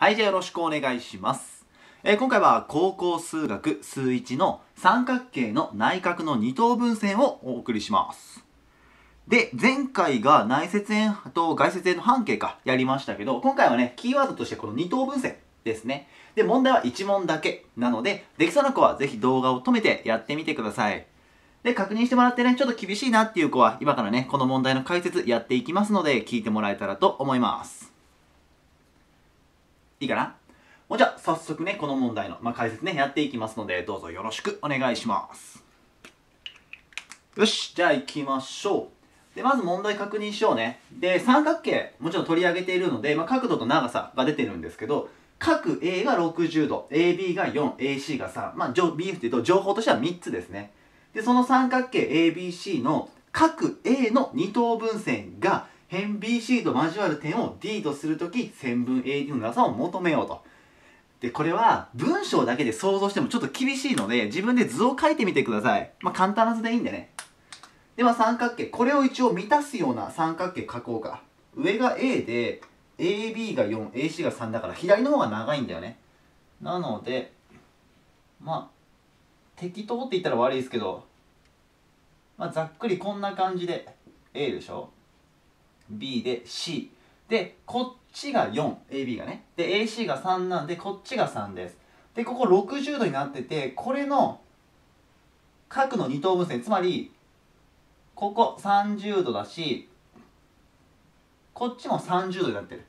はい、じゃあよろしくお願いします。今回は高校数学数1の三角形の内角の二等分線をお送りします。で、前回が内接円と外接円の半径やりましたけど、今回はね、キーワードとしてこの二等分線ですね。で、問題は1問だけなので、できそうな子はぜひ動画を止めてやってみてください。で、確認してもらってね、ちょっと厳しいなっていう子は、今からね、この問題の解説やっていきますので、聞いてもらえたらと思います。いいかな？もうじゃあ早速ね、この問題の、解説ね、やっていきますので、どうぞよろしくお願いします。よし、じゃあ行きましょう。で、まず問題確認しようね。で、三角形、もちろん取り上げているので、角度と長さが出てるんですけど、角 A が60度、AB が4、AC が3、BF っていうと、情報としては3つですね。で、その三角形 ABC の角 A の二等分線が、辺 BC と交わる点を D とするとき、線分 AD の長さを求めようと。で、これは文章だけで想像してもちょっと厳しいので、自分で図を書いてみてください。簡単な図でいいんでね。では三角形、これを一応満たすような三角形書こうか。上が A で、AB が4、AC が3だから、左の方が長いんだよね。なので、適当って言ったら悪いですけど、ざっくりこんな感じで、A でしょ？B で C で、こっちが 4AB がね、で AC が3なんで、こっちが3です。で、ここ60度になってて、これの角の二等分線、つまりここ30度だし、こっちも30度になってる。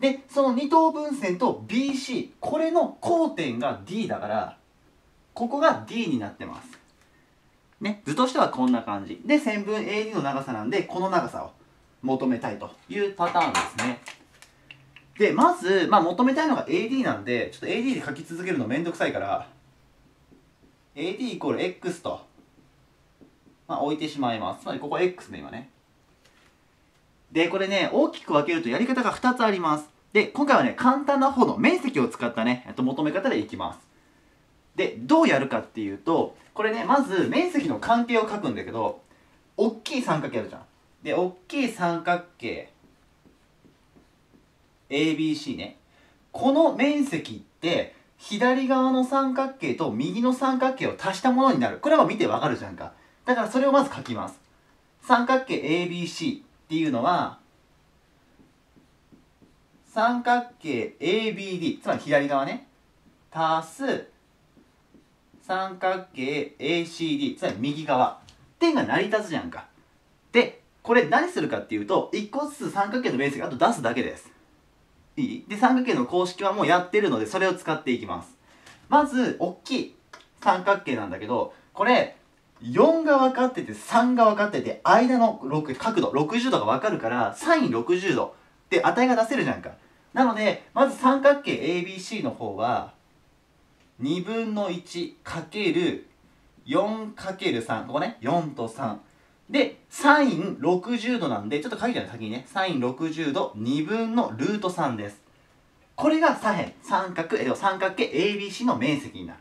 で、その二等分線と BC、 これの交点が D だから、ここが D になってますね。図としてはこんな感じで、線分 AD の長さなんで、この長さを求めたいというパターンですね。で、まず、求めたいのが AD なんで、ちょっと AD で書き続けるのめんどくさいから、AD イコール X と、置いてしまいます。つまりここ X ね、今ね。で、これね、大きく分けるとやり方が2つあります。で、今回はね、簡単な方の面積を使ったね、求め方でいきます。で、どうやるかっていうと、これね、まず面積の関係を書くんだけど、大きい三角形あるじゃん。で、大きい三角形 ABC ね、この面積って左側の三角形と右の三角形を足したものになる。これは見てわかるじゃんか。だからそれをまず書きます。三角形 ABC っていうのは三角形 ABD、 つまり左側ね、足す三角形 ACD、 つまり右側、点が成り立つじゃんか。で、これ何するかっていうと、1個ずつ三角形の面積あと出すだけです。いい？で、三角形の公式はもうやってるので、それを使っていきます。まず大きい三角形なんだけど、これ4が分かってて3が分かってて、間の角度60度が分かるから、 sin60 度って値が出せるじゃんか。なので、まず三角形 ABC の方は2分の 1×4×3、 ここね、4と3で、サイン60度なんで、ちょっと書いてある先にね、サイン60度2分のルート3です。これが左辺、三角形 ABC の面積になる。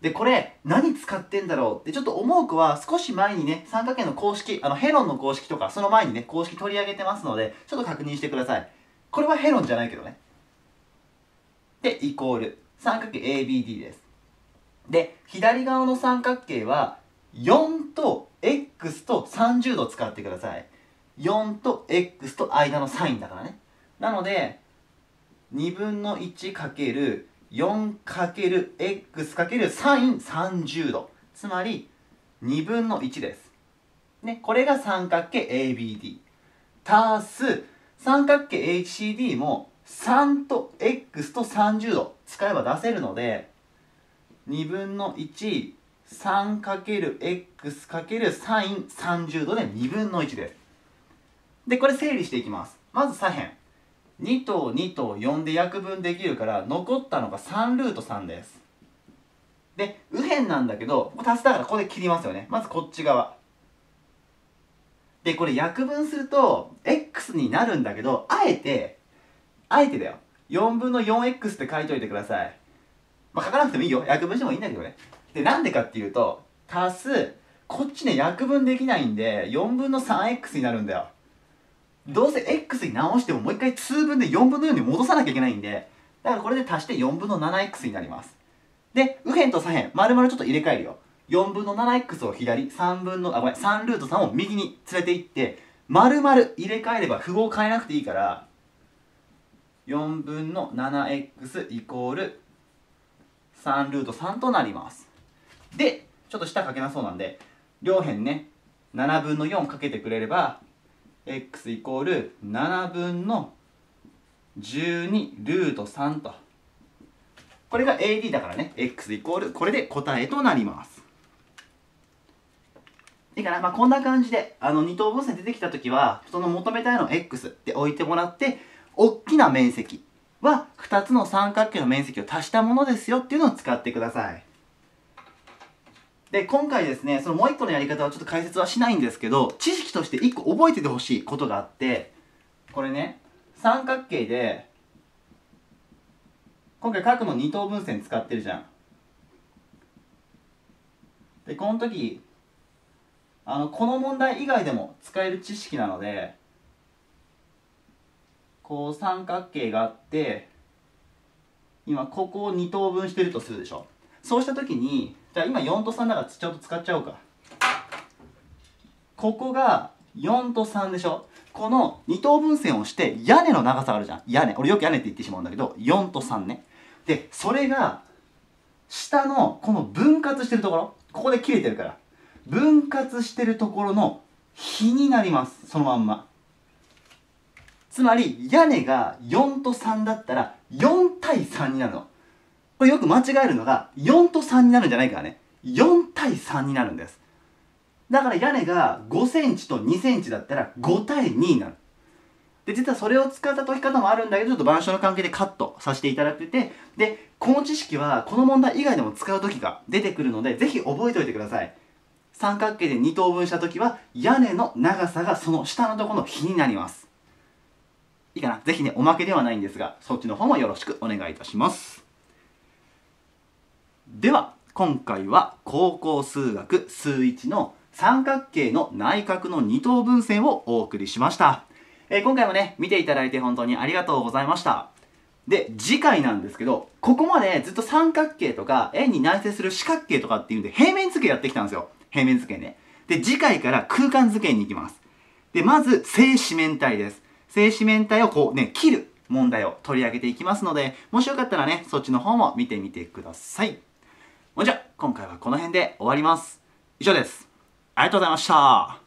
で、これ、何使ってんだろうってちょっと思う子は、少し前にね、三角形の公式、ヘロンの公式とか、その前にね、公式取り上げてますので、ちょっと確認してください。これはヘロンじゃないけどね。で、イコール、三角形 ABD です。で、左側の三角形は、4とx と30度使ってください。4と x と間のサインだからね。なので、2分の 1×4×x×sin30 度。つまり、2分の1です。ね、これが三角形 ABD。足す、三角形 HCD も3と x と30度使えば出せるので、2分の1、3×x×sin30 度で2分の1です。で、これ整理していきます。まず左辺。2と2と4で約分できるから、残ったのが3ルート3です。で、右辺なんだけど、足すだからここで切りますよね。まずこっち側。で、これ約分すると、x になるんだけど、あえてだよ。4分の 4x って書いといてください。書かなくてもいいよ。約分してもいいんだけどね。で、なんでかっていうと、足す、こっちね、約分できないんで、4分の 3x になるんだよ。どうせ x に直してももう一回通分で4分の4に戻さなきゃいけないんで、だからこれで足して4分の 7x になります。で右辺と左辺丸々ちょっと入れ替えるよ。4分の 7x を左、3ルート3を右に連れていって丸々入れ替えれば符号変えなくていいから、4分の 7x イコール3ルート3となります。でちょっと下かけなそうなんで両辺ね7分の4かけてくれれば x イコール7分の12ルート3と、これが AD だからね、 x イコールこれで答えとなります。いいかな、まあ、こんな感じで二等分線出てきた時はその求めたいのを x って置いてもらって、大きな面積は2つの三角形の面積を足したものですよっていうのを使ってください。で今回ですね、そのもう一個のやり方はちょっと解説はしないんですけど、知識として一個覚えててほしいことがあって、これね三角形で今回角の二等分線使ってるじゃん。でこの時この問題以外でも使える知識なので、こう三角形があって今ここを二等分してるとするでしょ。そうした時にじゃあ今4と3だからちょっと使っちゃおうか。ここが4と3でしょ。この二等分線をして屋根の長さあるじゃん。屋根、俺よく屋根って言ってしまうんだけど、4と3ね。でそれが下のこの分割してるところ、ここで切れてるから分割してるところの比になります。そのまんま。つまり屋根が4と3だったら4対3になるの。これよく間違えるのが4と3になるんじゃないからね、4対3になるんです。だから屋根が5センチと2センチだったら5対2になる。で実はそれを使った解き方もあるんだけど、ちょっと板書の関係でカットさせていただいてて、でこの知識はこの問題以外でも使う時が出てくるので、是非覚えておいてください。三角形で2等分した時は屋根の長さがその下のところの比になります。いいかな。是非ね、おまけではないんですがそっちの方もよろしくお願いいたします。では今回は高校数学数1の三角形の内角の二等分線をお送りしました。今回もね見ていただいて本当にありがとうございました。で次回なんですけど、ここまでずっと三角形とか円に内接する四角形とかっていうんで平面図形やってきたんですよ。平面図形ね。で次回から空間図形に行きます。でまず正四面体です。正四面体をこうね切る問題を取り上げていきますので、もしよかったらねそっちの方も見てみてください。じゃあ今回はこの辺で終わります。以上です。ありがとうございました。